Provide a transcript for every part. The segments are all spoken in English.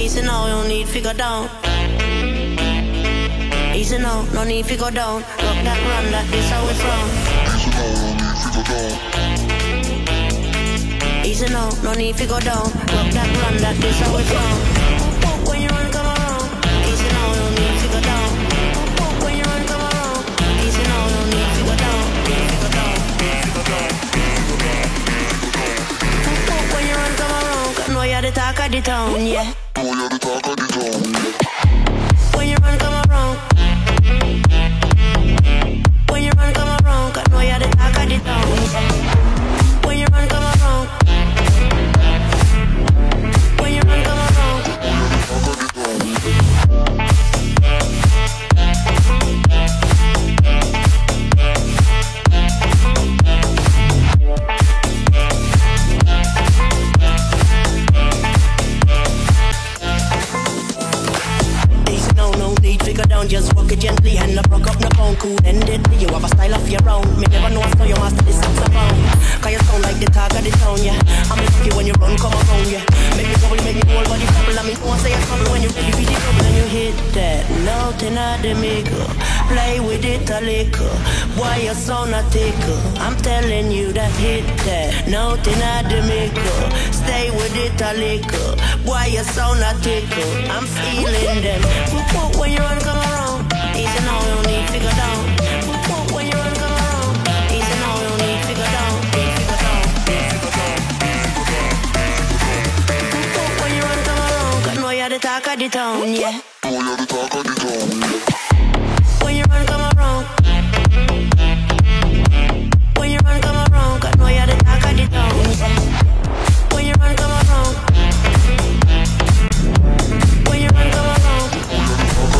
Easy now, no need fi go down. Easy now, no need fi go down. Lock that run, that is how it's wrong. Easy now, no need fi go down. Easy now, no need fi go down. Lock that run, that is how it's wrong. When you run, come around. Easy now, no need fi go down. When you run, come around. Easy now, no need fi go down. Fi go down, fi go down, fi go down. When you run, come around, 'cause now you're the talk of the town, yeah. Now you're the talk of the town, yeah. When you run, come around. When you run, come around, 'cause now you're the talk of the town, yeah. When you run, come around. When you run, come around, you're the talk of the town, yeah. Just walk it gently and I broke up no bone. Cool ended, you have a style of your own. Me never know how you master this saxophone. 'Cause you sound like the talk of the town, yeah. I'm lucky when you run, come around, yeah. Make me trouble, make me whole body trouble. I mean, no one say a trouble when you really be the trouble. When you hit that note in the middle, play with it a little. Why your sound a tickle? I'm telling you that hit that note in the middle, stay with it a little. Why your sound a tickle? I'm feeling them. When you run, come around. Easy now, you need to go down. When you run, come around. Easy now, you need to go down. Go down, go down. When you run, come around, 'cause now you're the talk of the town, yeah. Now you're the talk of the town, yeah. When you run, come around. When you run, come around, 'cause now you're the talk of the town, yeah. When you run, come around. When you run, come around, you're the talk of the town.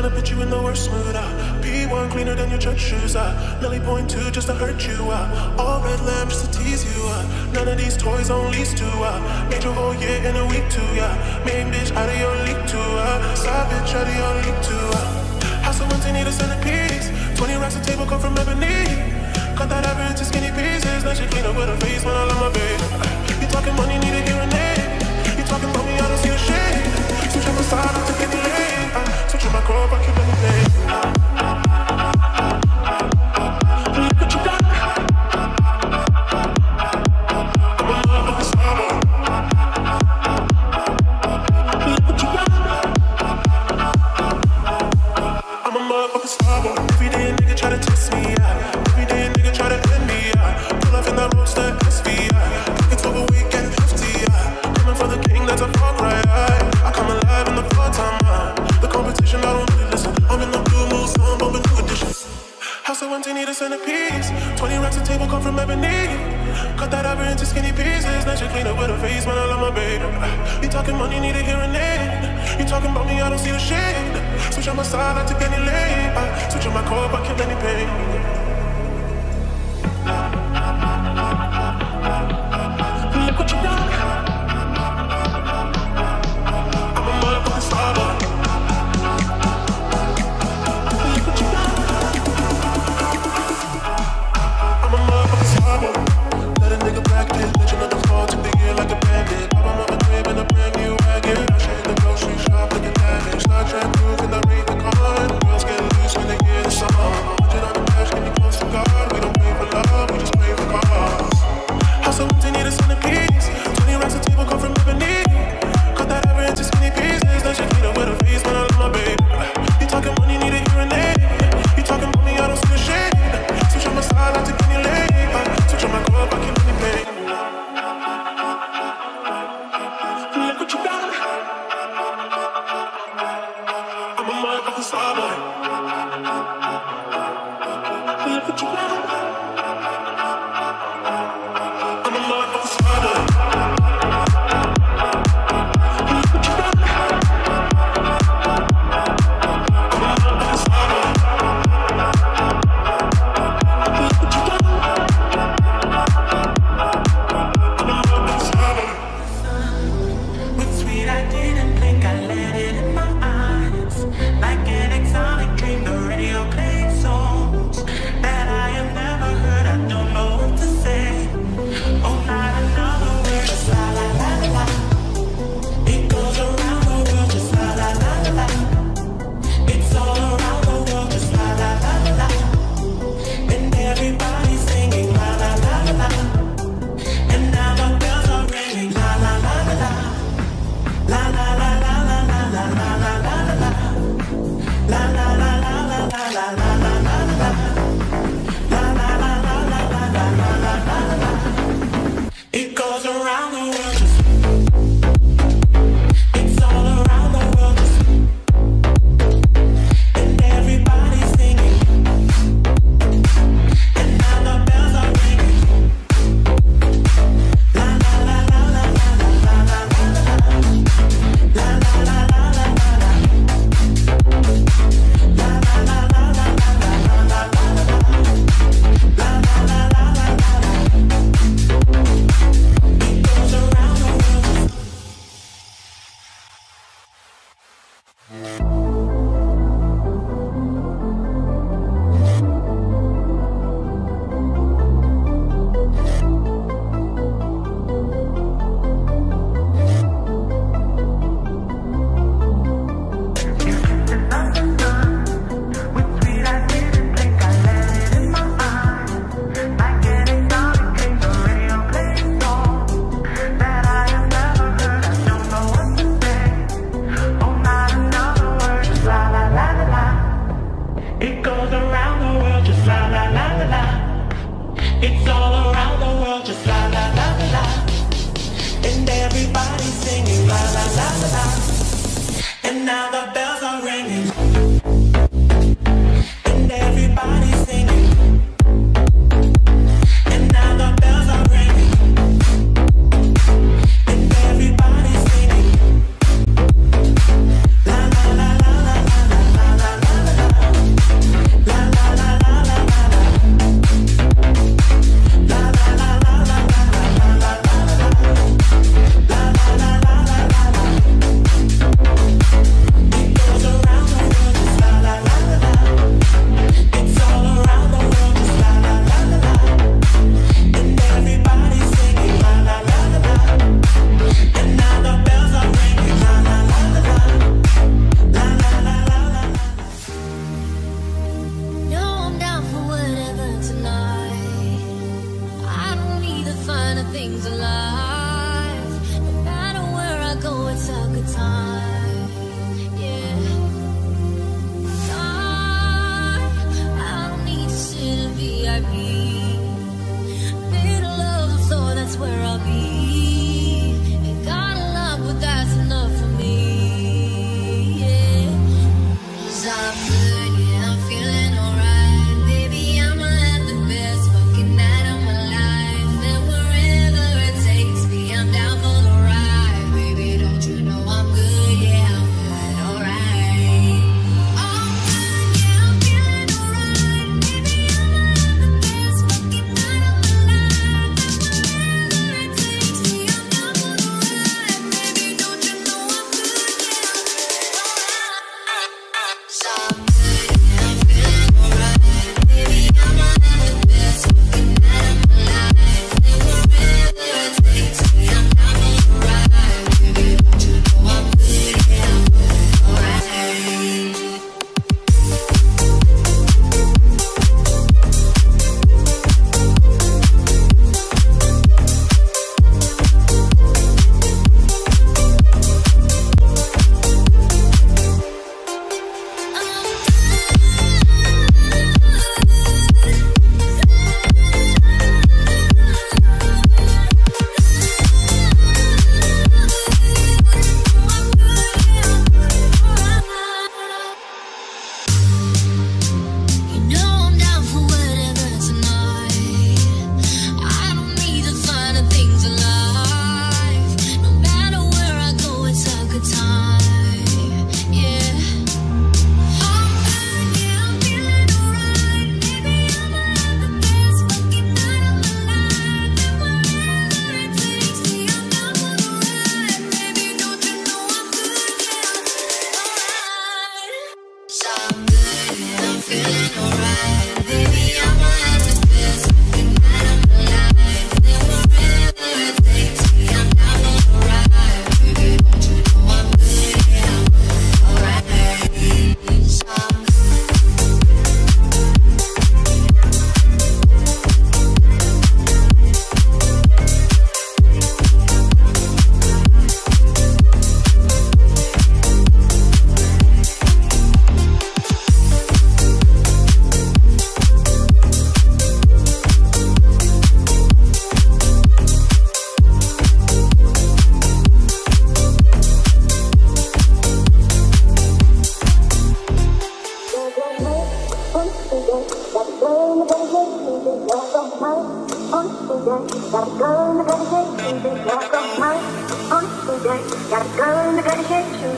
trying to put you in the worst mood. P1 cleaner than your church shoes. Nelly point two just to hurt you. All red lamp just to tease you. None of these toys on lease too. Made your whole year in a week too. Main bitch out of your league too. Side bitch out of your league too. House of ones you need a centerpiece. 20 racks a table come from Ebony. Cut that ever into skinny pieces. Now she clean up with her face when I love my baby. You talking money, need a hearing aid. You talking about me, I don't see a shade. Switch up my side, I'm to get delayed. Switch up my crop, I keep on the name.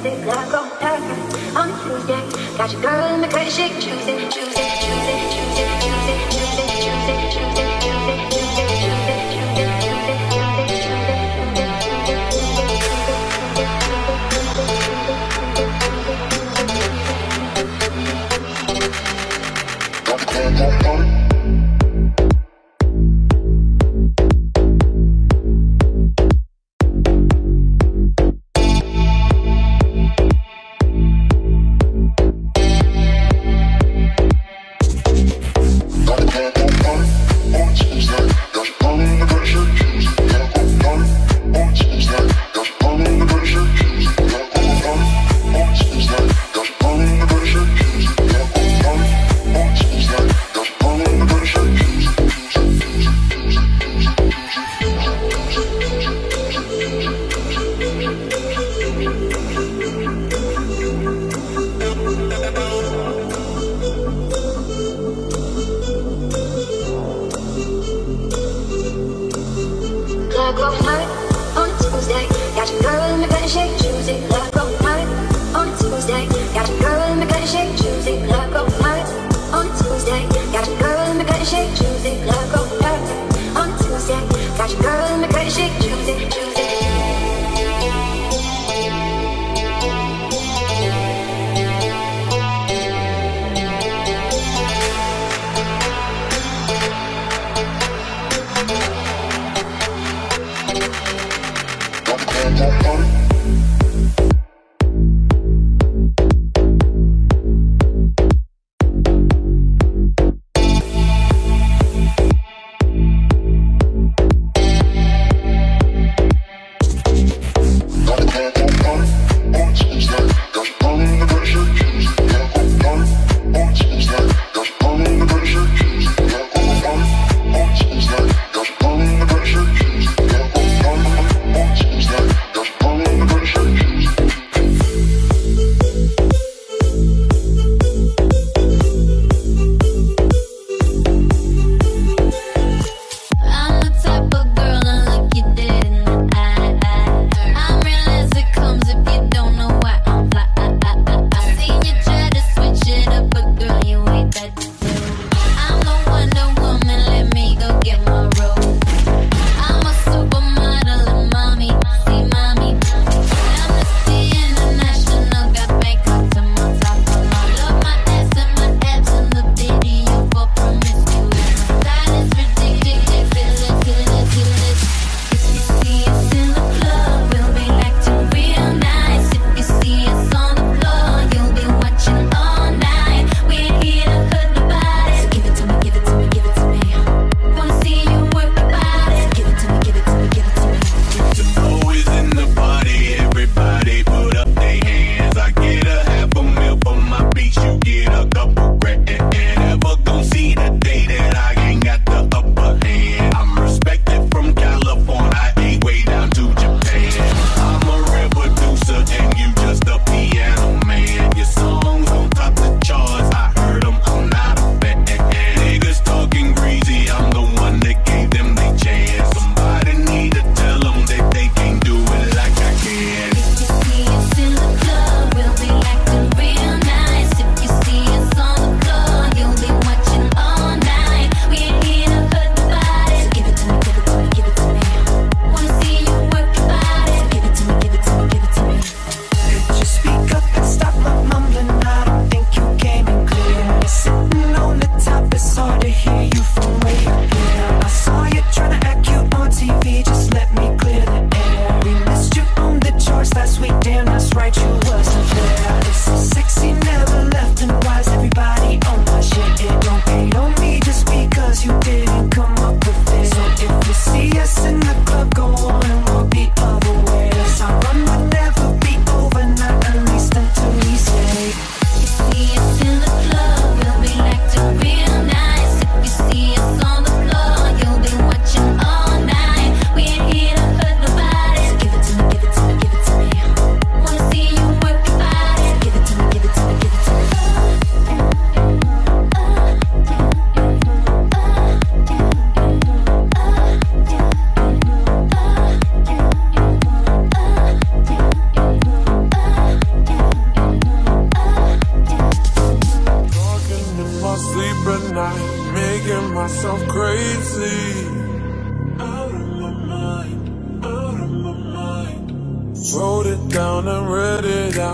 it, never grow tired. On a Tuesday, got your girl in the credit shake. Choose it, choose it, choose it, choose it, choose it, choose it, choose it, choose it, choose it, choose it, choose it.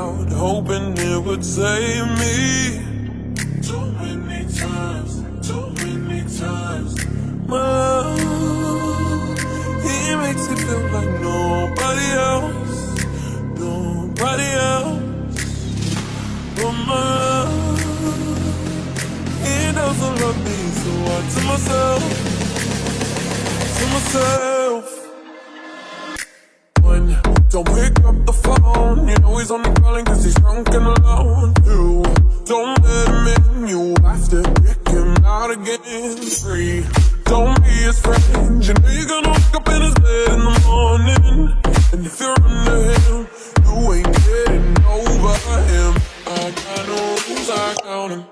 out, hoping it would save me. Too many times, too many times. My love, he makes it feel like nobody else, nobody else. But my love, he doesn't love me, so I tell myself, Don't pick up the phone, you know he's only calling cause he's drunk and alone. You don't let him in, you have to kick him out again. Free, don't be his friend, you know you're gonna wake up in his bed in the morning. And if you're under him, you ain't getting over him. I got no rules, I count him.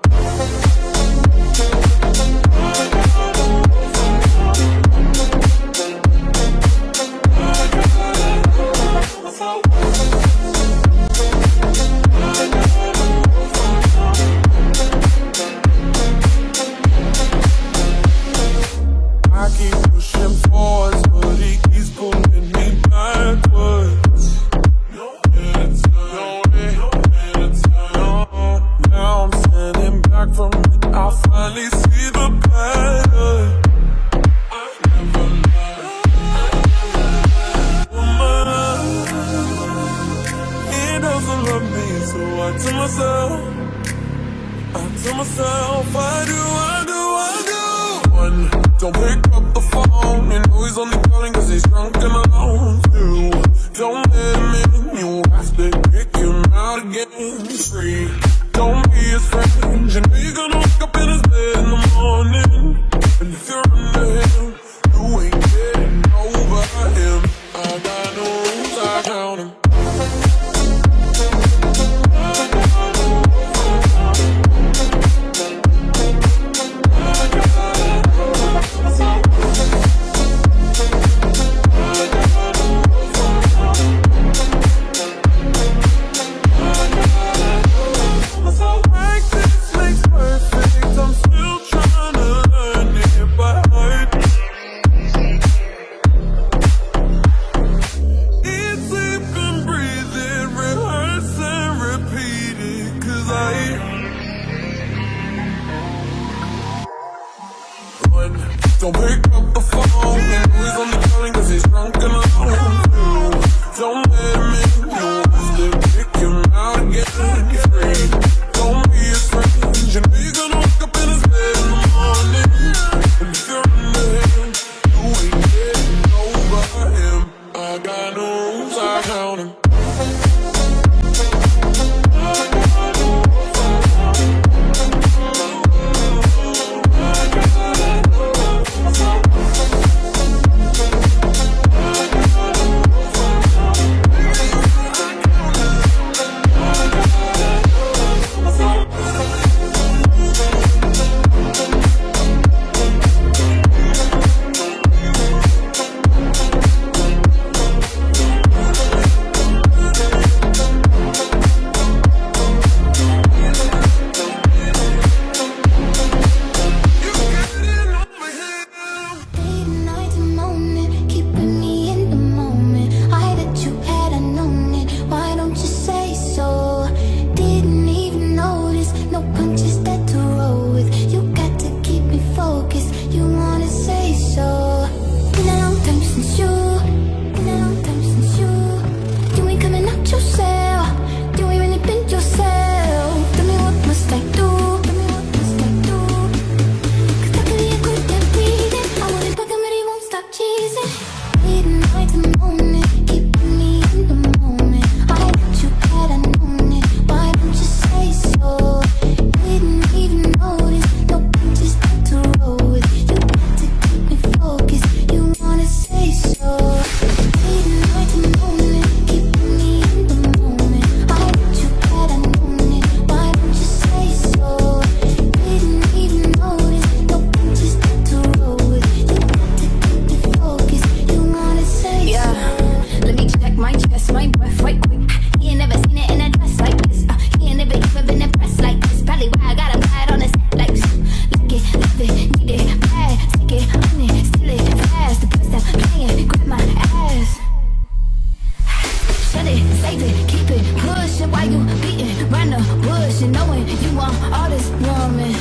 doing? You want all this woman.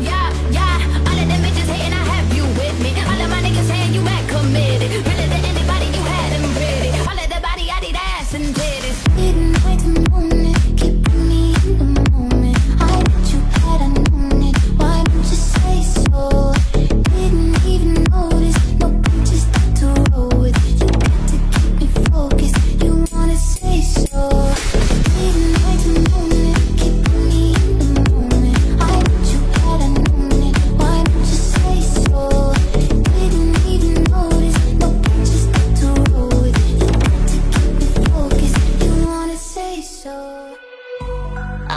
Yeah, yeah, all of them bitches hating, I have you with me. All of my niggas saying you act committed. Really to anybody, you had them pretty. All of the body, I need ass and titties. Midnight to morning, keep me in the moment. I bet you had I known it, why don't you say so? Didn't even notice, no bitches that to roll with. You got to keep me focused, you wanna say so. I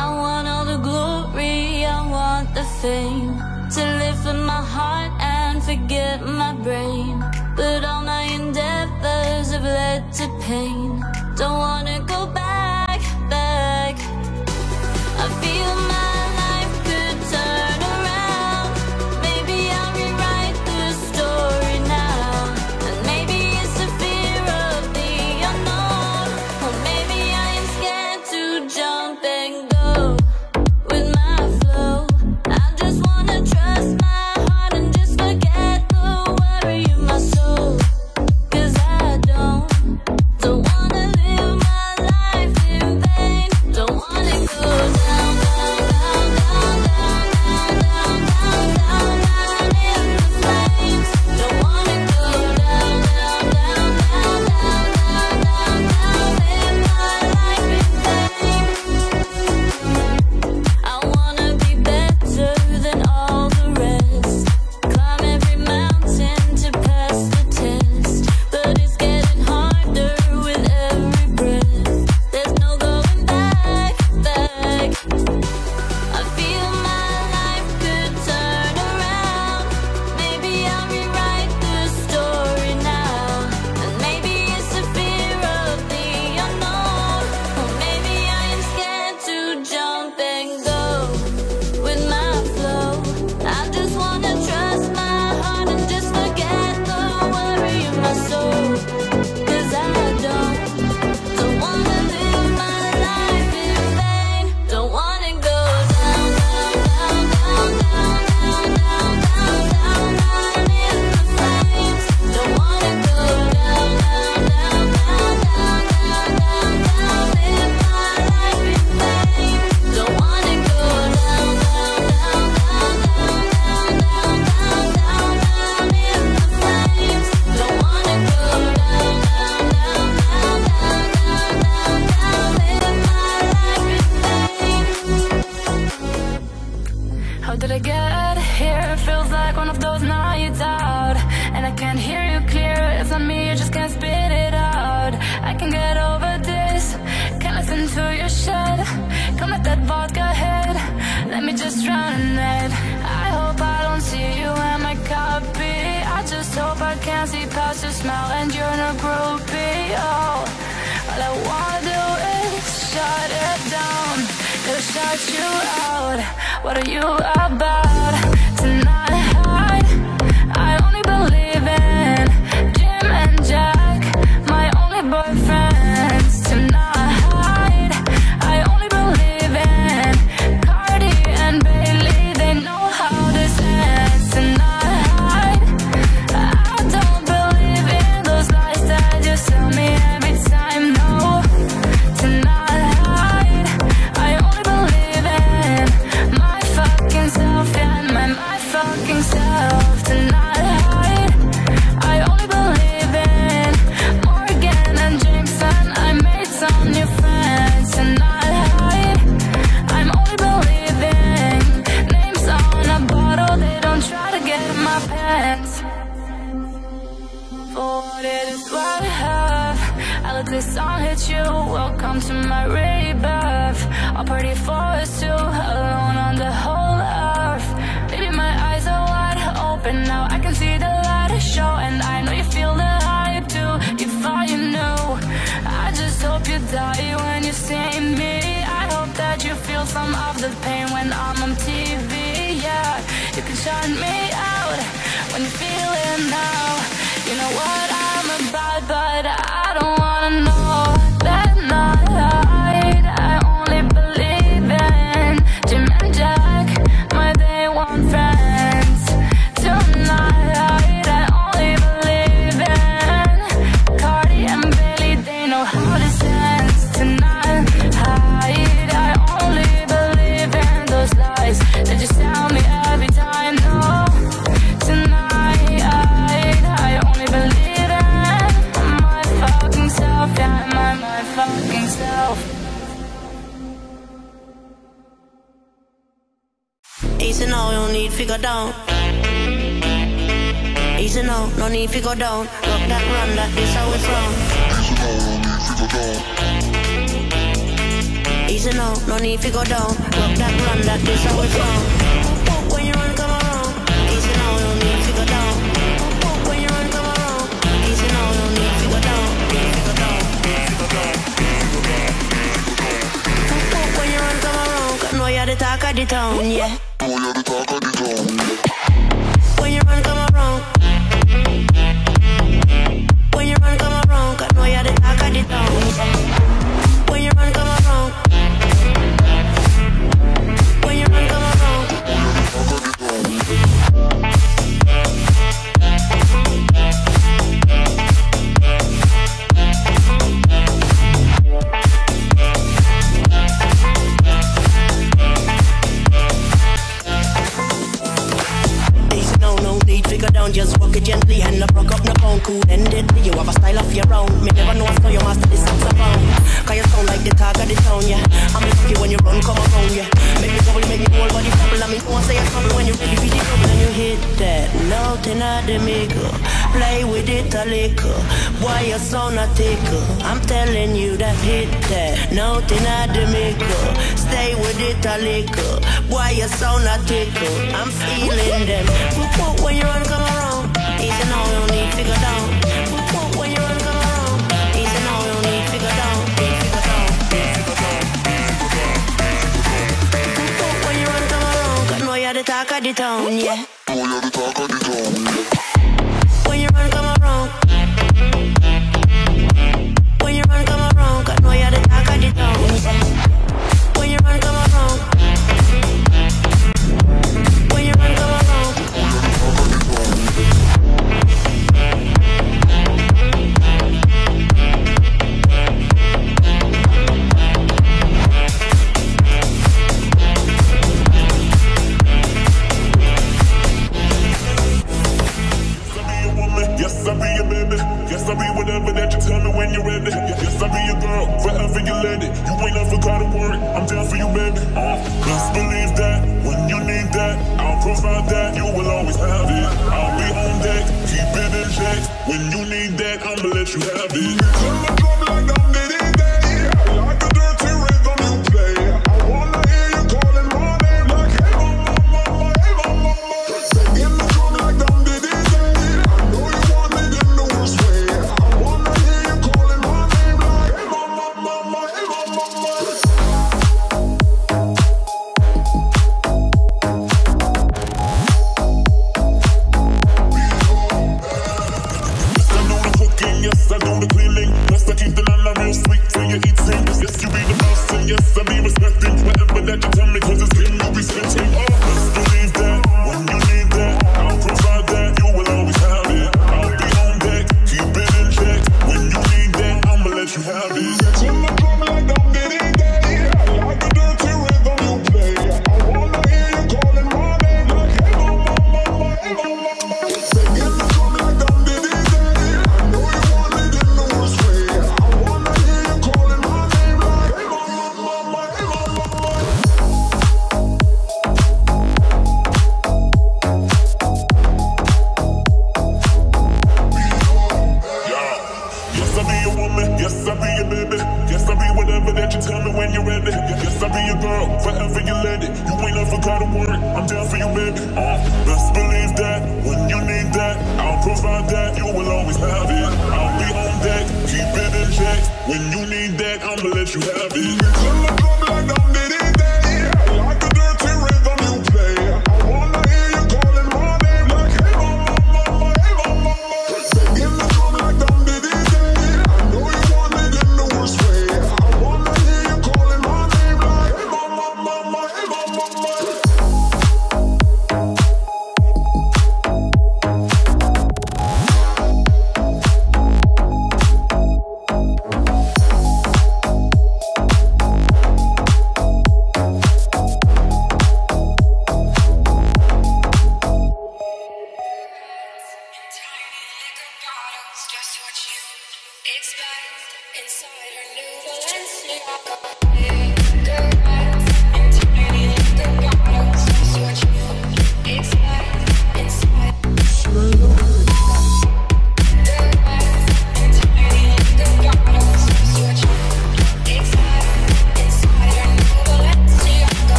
only believe in easy now, no need to go down. Easy now, no need to go down. Rock that, run that, this how it's wrong. Easy now, no need to go down. Easy now, no need to go down. Rock that, run that, this how it's wrong. Walk when you run, come around. Easy now, no need to go down. Walk when you run, come around. Easy now, no need to go down. Easy go down, easy go down, easy go down, easy go down. Walk when you run, come around. 'Cause now you're the talk of the town, yeah. When you run, come around. When you run, come around. 'Cause now you're the talk of the town. When you run, come around. When you run, come around. Just walk it gently and not rock up no bone. Cool ended, you have a style of your own. Me never know how you master this saxophone. 'Cause you sound like the talk of the town, yeah. I'm lucky when you run, come around, yeah. Make me trouble, make me whole body trouble. I mean, don't say a trouble when you really feel the trouble. When you hit that, nothing I the maker. Play with it a liquor. Why your sound a tickle? I'm telling you that hit that, nothing I the maker. Stay with it a liquor. Why your sound a tickle? I'm feeling them. When you run, come around. Easy now, you don't need to go down. When you run, come around. Easy now, you don't need to go down. Easy go down, easy go down, easy go down, easy go down. When you run, come around. 'Cause now you're the talk of the town, yeah. Now you're the talk of the town. When you run, come around. When you run, come around. 'Cause now you're the talk of the town, yeah. When you run, come around. When you run, come around. Now you're the talk of the town.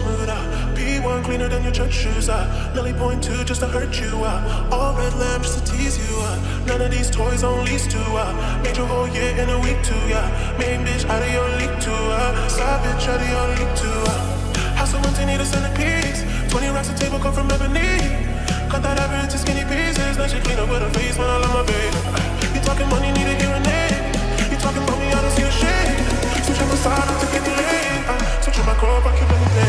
swoon out. B1 cleaner than your church shoes out. Millie point two just to hurt you out. All red lamb just to tease you out. None of these toys on lease to out. Made your whole year in a week too, yeah. Main bitch out of your league too out. Side bitch out of your league too out. House of ones you need a centerpiece. 20 racks a table come from ebony. Cut that ivory into skinny pieces. Now she clean up with her face when I love my baby. You talking money, need a hearing aid. You talking about me, I don't see a shade. Switch on the side, I take it delayed. Switch on my core, I can't really play.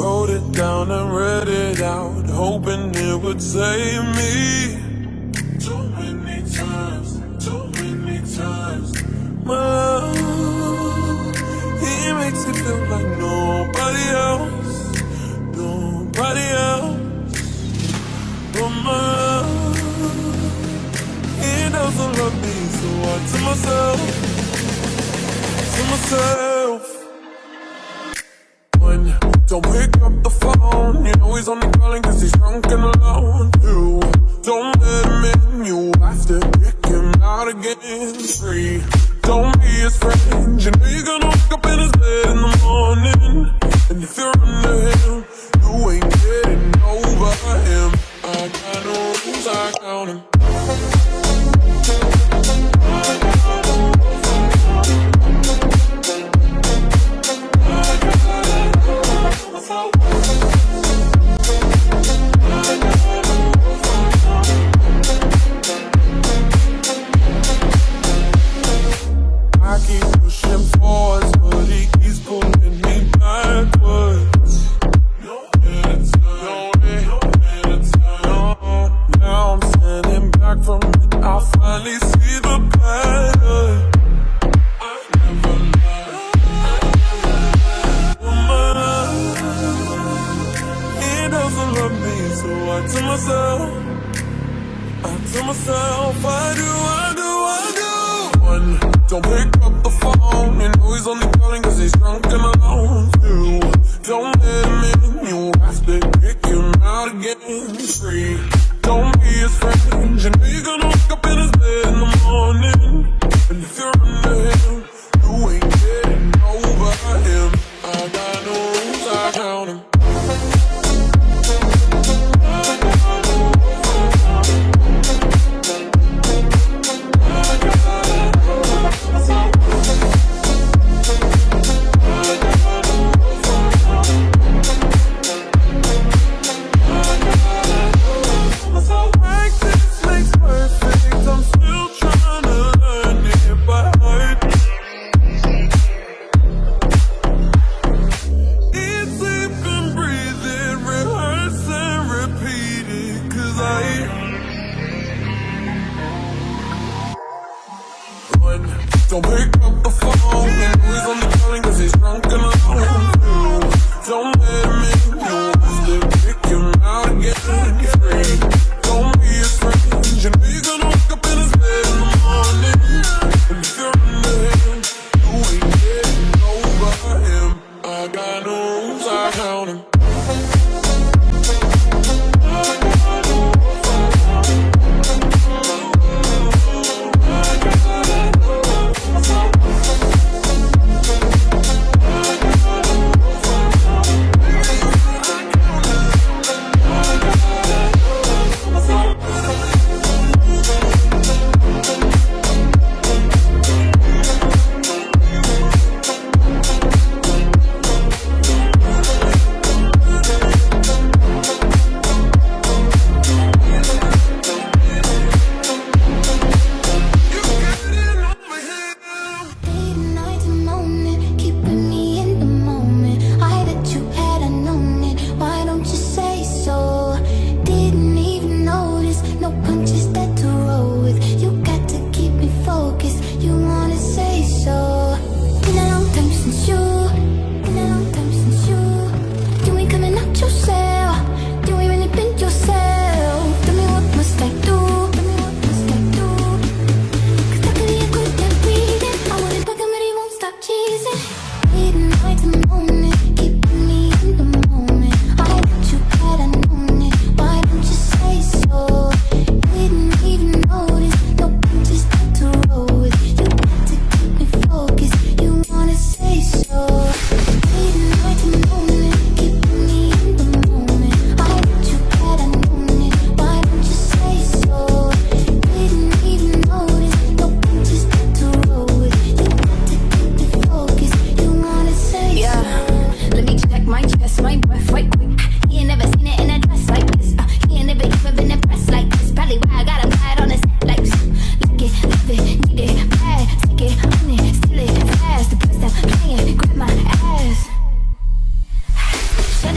Wrote it down and read it out, hoping it would save me. Too many times, too many times. My love, he makes it feel like nobody else, nobody else. But my love, he doesn't love me, so I tell myself, to myself. Don't pick up the phone, you know he's only calling cause he's drunk and alone. Two, don't let him in, you have to kick him out again. Three, don't be his friend, you know you're gonna wake up in his bed in the morning. And if you're under him, you ain't getting over him. I got no rules, I count him.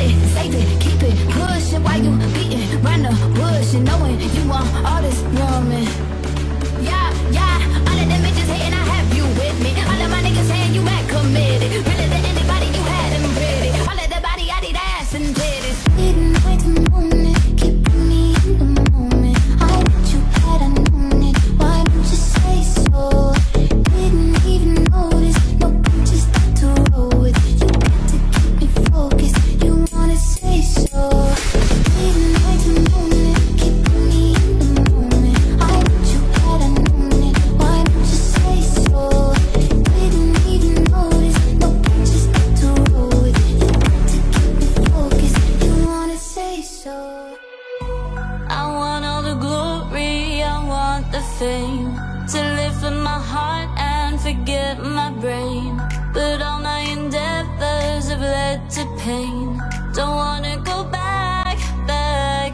it, save it, keep it, pushing while you beating around the bush and knowing you want all this woman. Yeah, yeah, all of them bitches hating, I have you with me. All of my niggas saying you act committed, really than anybody you had them pretty. All of the body, I need ass and titties. Didn't wait till morning, keep me in the moment. I want you had I known it, why don't you say so? Didn't even notice, no, I'm just got to roll with it. You got to keep me focused, you wanna say so. Didn't wait till morning, keep me in the moment. I want you had I known it, why don't you say so? Didn't even notice, no, I'm just got to roll with it. You got to keep me focused, you wanna say so. I want all the glory, I want the fame, to live in my heart and forget my brain. But all my endeavors have led to pain. Don't wanna go back, back.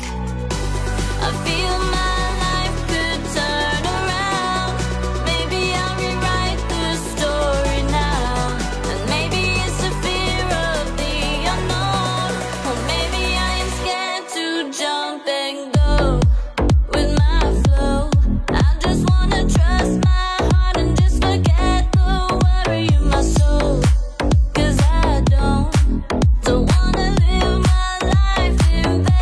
I feel my life could turn around. Maybe I'll rewrite the story now. And maybe it's the fear of the unknown, or maybe I am scared to jump and go with my flow. I just wanna trust my heart and just forget the worry in my soul. 'Cause I don't wanna live my life in vain. Don't wanna go down, down, down, down, down, down, down, down, down, down in the flames. Don't wanna go down, down, down, down, down, down, down, down in my life in vain. I wanna be better than all the rest. Climb every mountain to pass the test. But it's getting harder with every breath. There's no going back, back. I feel my life could turn around. Maybe I'll rewrite the story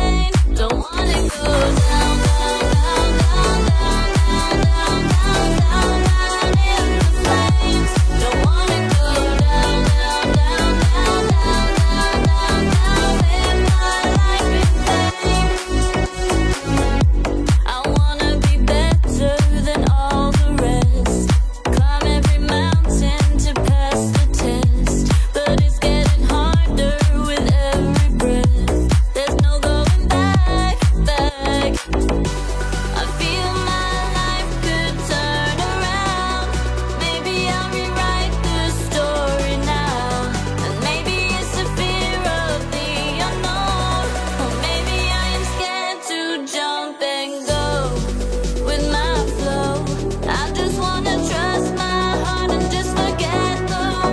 now. And maybe it's the fear of the unknown, or maybe I am scared to jump and go with my flow. I just wanna trust my heart and just forget the worry in my soul. 'Cause I don't wanna live my life in vain. Don't wanna go down, down, down, down, down, down, down, down, down, down in the flames. Don't wanna go down, down, down, down, down, down, down, down in my life in vain. Don't wanna go down, down, down, down, down, down, down, down, down, down in the flames. Don't wanna go down, down, down, down, down, down, down, down in my life in vain. How did I get here? It feels like one of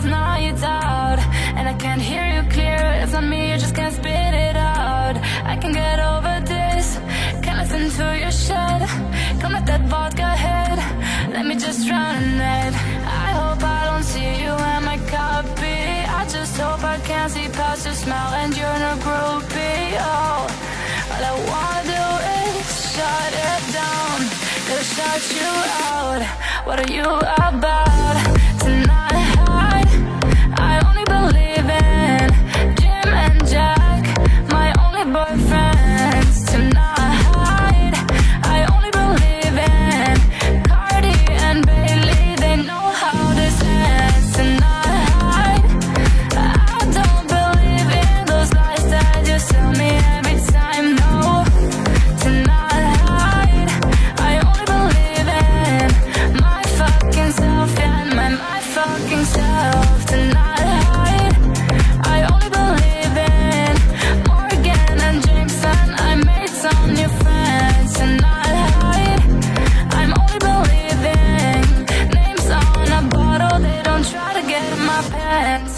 those nights out, and I can't hear you clear. It's not me, I just can't spit it out. I can get over this. Can't listen to your shit. Come let that vodka hit. Let me just drown in it. I hope I don't see you in my copy. I just hope I can see past your smile and you're no groupie. Oh, all I wanna do is shut it down. Gonna shut you out. What are you about? Tonight, I only believe in Jim and Jack, my only boyfriends. Tonight, I only believe in Cardi and Bailey. They know how this ends. Tonight, I don't believe in those lies that you tell me every time. No, tonight, I only believe in my fucking self and my fucking self. Tonight, I only believe in Morgan and Jameson. I made some new friends. Tonight, I'm only believing names on a bottle. They don't try to get in my pants.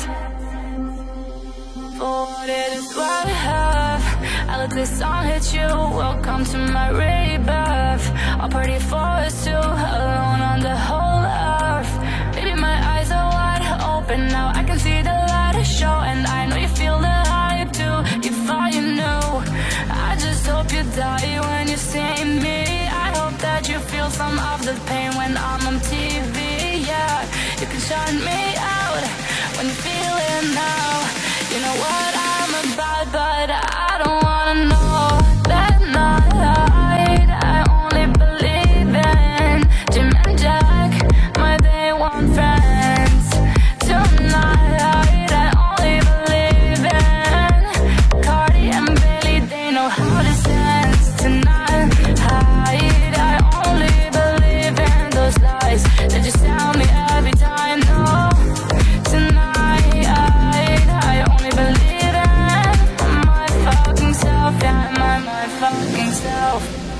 For what it is, what I have, I let this song hit you. Welcome to my rebirth. I'll party for us two, alone on the whole earth. Baby, my eyes are wide open now. I can see the light of show, and I know you feel the hype too. You thought you knew. I just hope you die when you see me. I hope that you feel some of the pain when I'm on TV. Yeah, you can shut me out when you feel it now. You know what I'm about, but I don't wanna know that. up against the